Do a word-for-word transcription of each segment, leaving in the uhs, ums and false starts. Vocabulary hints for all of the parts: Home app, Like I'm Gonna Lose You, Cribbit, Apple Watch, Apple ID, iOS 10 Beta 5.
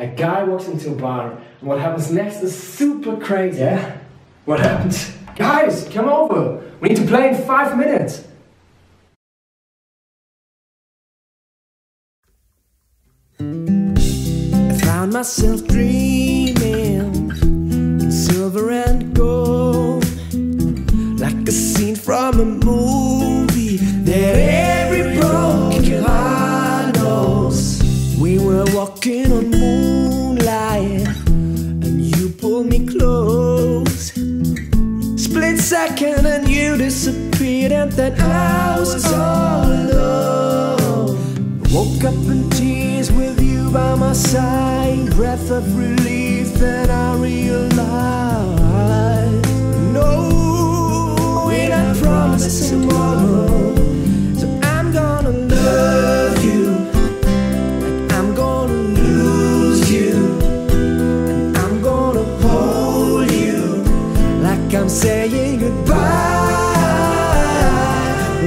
A guy walks into a bar, and what happens next is super crazy. Yeah? What happens? Guys, come over. We need to play in five minutes. I found myself dreaming in silver and gold, like a scene from a movie that every broken heart knows. We were walking on moonlight, and you pulled me close. Split second and you disappeared, and then I was all alone. I woke up in tears with you by my side, breath of relief that I realized. No, we not promised tomorrow, so I'm gonna love you, and I'm gonna lose you, and I'm gonna hold you like I'm saying goodbye.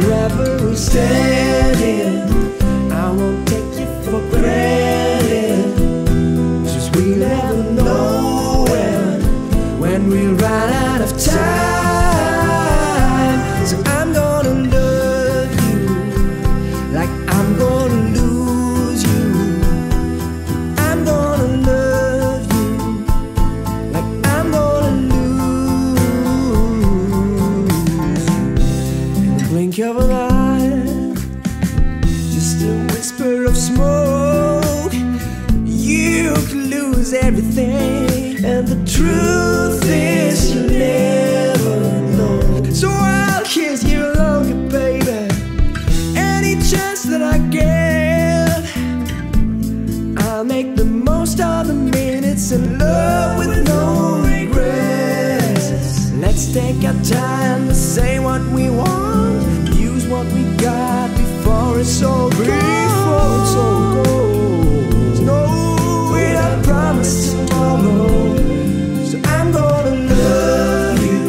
Forever we're standing. I won't take you for granted, since we never know when, when we run out of time. So I'm gonna love you, like I'm gonna lose you. I'm gonna love you, like I'm gonna lose. In the blink of an eye, of smoke, you could lose everything, and the truth is you never know. So I'll kiss you longer, baby, any chance that I get. I'll make the most of the minutes in love with no regrets. Let's take our time to say what we want, use what we got before it's all gone. So cold. There's no way I promise tomorrow. So I'm gonna love you,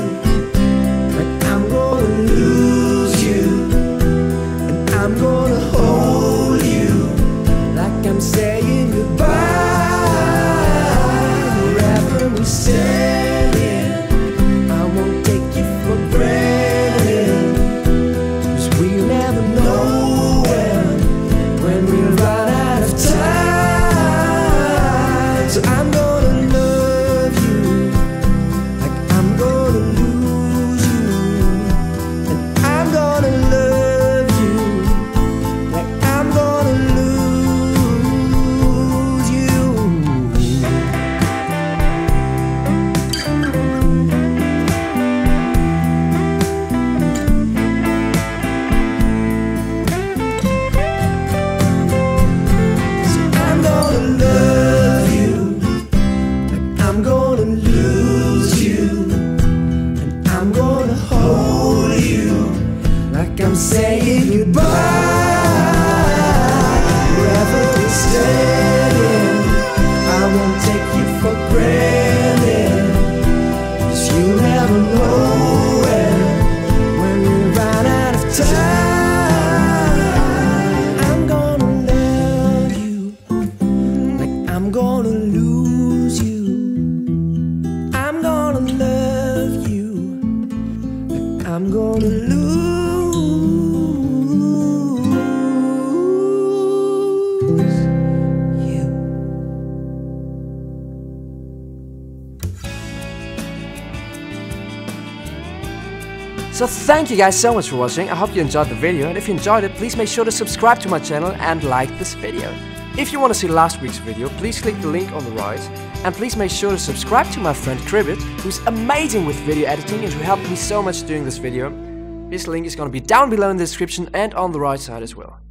but I'm gonna lose you, and I'm gonna hold you like I'm saying goodbye. Forever we said it. I won't take you for granted, 'cause we never know when we run out of time. So I'm gonna love you, like I'm gonna lose you, and I'm gonna love you, like I'm gonna lose you. I'm saying goodbye. Forever we're standing. I won't take you for granted, 'cause you never know when, when we run out of time. I'm gonna love you, like I'm gonna lose you. I'm gonna love you, like I'm gonna lose you. So thank you guys so much for watching. I hope you enjoyed the video, and if you enjoyed it, please make sure to subscribe to my channel and like this video. If you want to see last week's video, please click the link on the right, and please make sure to subscribe to my friend Cribbit, who's amazing with video editing and who helped me so much doing this video. His link is going to be down below in the description and on the right side as well.